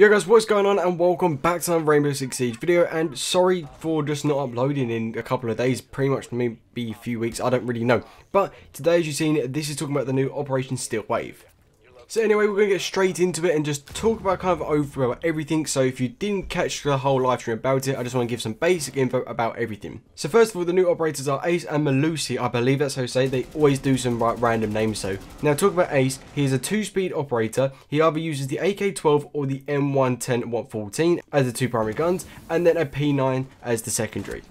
Yo guys, what's going on and welcome back to another Rainbow Six Siege video, and sorry for just not uploading in a couple of days, pretty much maybe a few weeks, I don't really know. But today, as you've seen, this is talking about the new Operation Steel Wave. So anyway, we're going to get straight into it and just talk about kind of overall everything. So if you didn't catch the whole live stream about it, I just want to give some basic info about everything. So first of all, the new operators are Ace and Malusi, I believe that's how you say. They always do some random names. So now talk about Ace. He is a 2-speed operator. He either uses the AK-12 or the M110-114 as the two primary guns, and then a P9 as the secondary.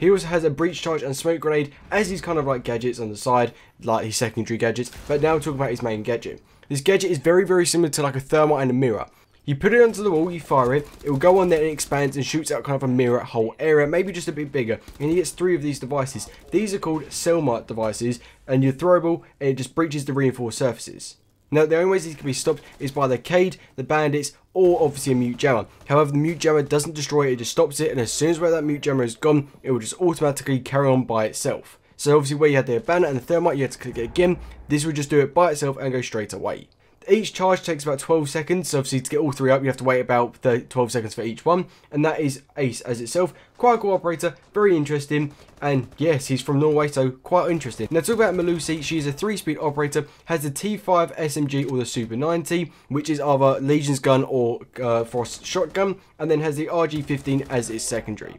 He also has a breach charge and smoke grenade as his kind of like gadgets on the side, like his secondary gadgets. But now talk about his main gadget. This gadget is very similar to like a thermite and a mirror. You put it onto the wall, you fire it, it will go on there and it expands and shoots out kind of a mirror whole area, maybe just a bit bigger. And he gets 3 of these devices. These are called Sel Mart devices, and you're throwable and it just breaches the reinforced surfaces. Now the only ways these can be stopped is by the Cade, the Bandits, or obviously a Mute Jammer. However, the Mute Jammer doesn't destroy it, it just stops it, and as soon as where that Mute Jammer is gone, it will just automatically carry on by itself. So obviously where you had the Abandon and the Thermite, you had to click it again. This would just do it by itself and go straight away. Each charge takes about 12 seconds, so obviously to get all 3 up, you have to wait about 12 seconds for each one. And that is Ace as itself. Quite a cool operator, very interesting. And yes, he's from Norway, so quite interesting. Now talk about Malusi. She is a 3-speed operator, has the T5 SMG or the Super 90, which is either Legion's gun or Frost shotgun, and then has the RG 15 as its secondary.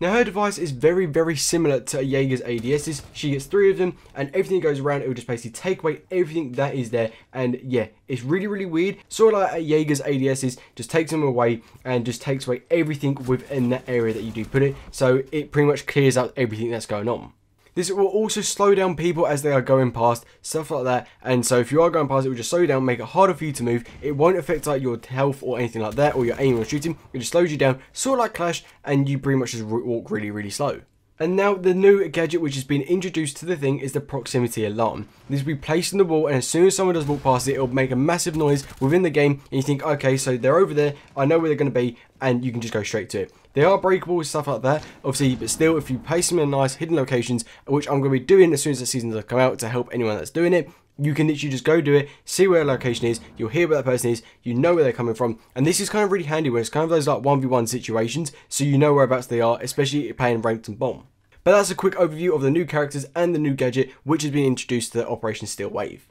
Now her device is very similar to a Jaeger's ADSs. She gets 3 of them, and everything that goes around, it will just basically take away everything that is there. And yeah, it's really weird. Sort of like a Jaeger's ADSs, just takes them away and just takes away everything within that area that you do put it. So it pretty much clears out everything that's going on. This will also slow down people as they are going past, stuff like that. And so if you are going past, it will just slow you down, make it harder for you to move. It won't affect like your health or anything like that, or your aim or shooting. It just slows you down, sort of like Clash, and you pretty much just walk really slow. And now the new gadget which has been introduced to the thing is the proximity alarm. This will be placed in the wall, and as soon as someone does walk past it, it will make a massive noise within the game, and you think, okay, so they're over there, I know where they're going to be, and you can just go straight to it. They are breakable, stuff like that, obviously, but still, if you place them in nice hidden locations, which I'm going to be doing as soon as the seasons have come out to help anyone that's doing it, you can literally just go do it, see where the location is, you'll hear where that person is, you know where they're coming from. And this is kind of really handy when it's kind of those like 1v1 situations, so you know whereabouts they are, especially playing ranked and bomb. But that's a quick overview of the new characters and the new gadget which has been introduced to the Operation Steel Wave.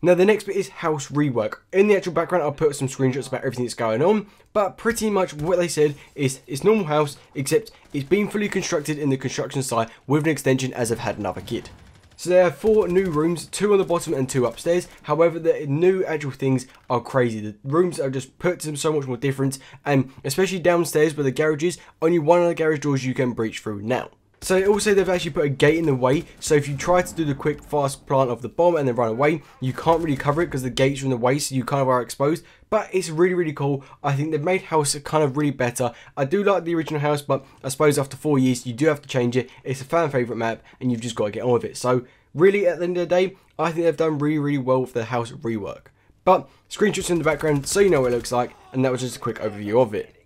Now the next bit is house rework. In the actual background I'll put some screenshots about everything that's going on, but pretty much what they said is it's normal house, except it's been fully constructed in the construction site with an extension as I've had another kid. So there are 4 new rooms, 2 on the bottom and 2 upstairs. However, the new actual things are crazy. The rooms are just put to so much more difference, and especially downstairs where the garage is, only one of the garage doors you can breach through now. So also they've actually put a gate in the way, so if you try to do the quick fast plant of the bomb and then run away, you can't really cover it because the gate's are in the way, so you kind of are exposed. But it's really cool. I think they've made house kind of really better. I do like the original house, but I suppose after 4 years you do have to change it. It's a fan favourite map and you've just got to get on with it. So really at the end of the day, I think they've done really well with the house rework. But screenshots in the background so you know what it looks like, and that was just a quick overview of it.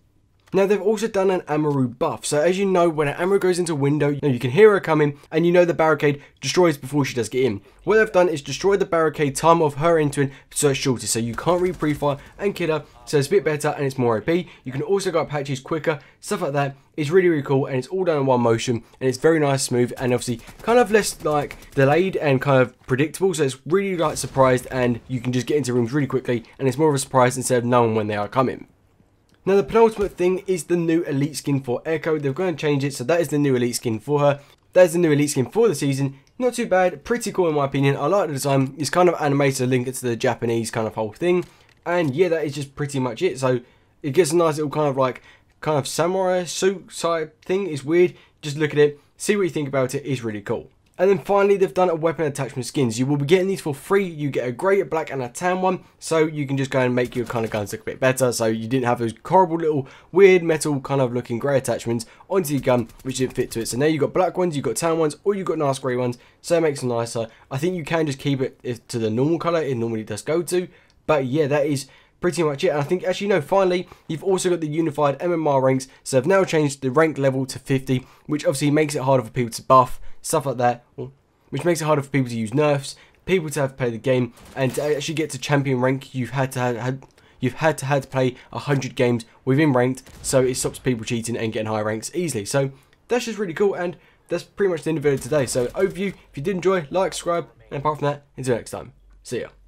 Now they've also done an Amaru buff, so as you know, when an Amaru goes into a window, you can hear her coming, and you know the barricade destroys before she does get in. What they've done is destroy the barricade time of her entering, so it's shorter, so you can't really pre-fire and kill her, so it's a bit better and it's more OP. You can also go up patches quicker, stuff like that. It's really cool, and it's all done in one motion, and it's very nice, smooth, and obviously kind of less like delayed and kind of predictable, so it's really like surprised, and you can just get into rooms really quickly, and it's more of a surprise instead of knowing when they are coming. Now the penultimate thing is the new elite skin for Echo. They're going to change it, so that is the new elite skin for her. That is the new elite skin for the season. Not too bad, pretty cool in my opinion. I like the design. It's kind of animated to link it to the Japanese kind of whole thing. And yeah, that is just pretty much it. So it gets a nice little kind of like samurai suit type thing. It's weird. Just look at it, see what you think about it. It's really cool. And then finally, they've done a weapon attachment skins. You will be getting these for free. You get a grey, a black, and a tan one. So you can just go and make your kind of guns look a bit better. So you didn't have those horrible little weird metal kind of looking grey attachments onto your gun, which didn't fit to it. So now you've got black ones, you've got tan ones, or you've got nice grey ones. So it makes them nicer. I think you can just keep it to the normal colour it normally does go to. But yeah, that is pretty much it. And I think, actually no, finally you've also got the unified MMR ranks, so they've now changed the rank level to 50, which obviously makes it harder for people to buff, stuff like that, which makes it harder for people to use nerfs, people to have to play the game, and to actually get to champion rank, you've had to have, you've had to play 100 games within ranked, so it stops people cheating and getting high ranks easily. So that's just really cool, and that's pretty much the end of the video today. So overview, if you did enjoy, like, subscribe, and apart from that, until next time, see ya.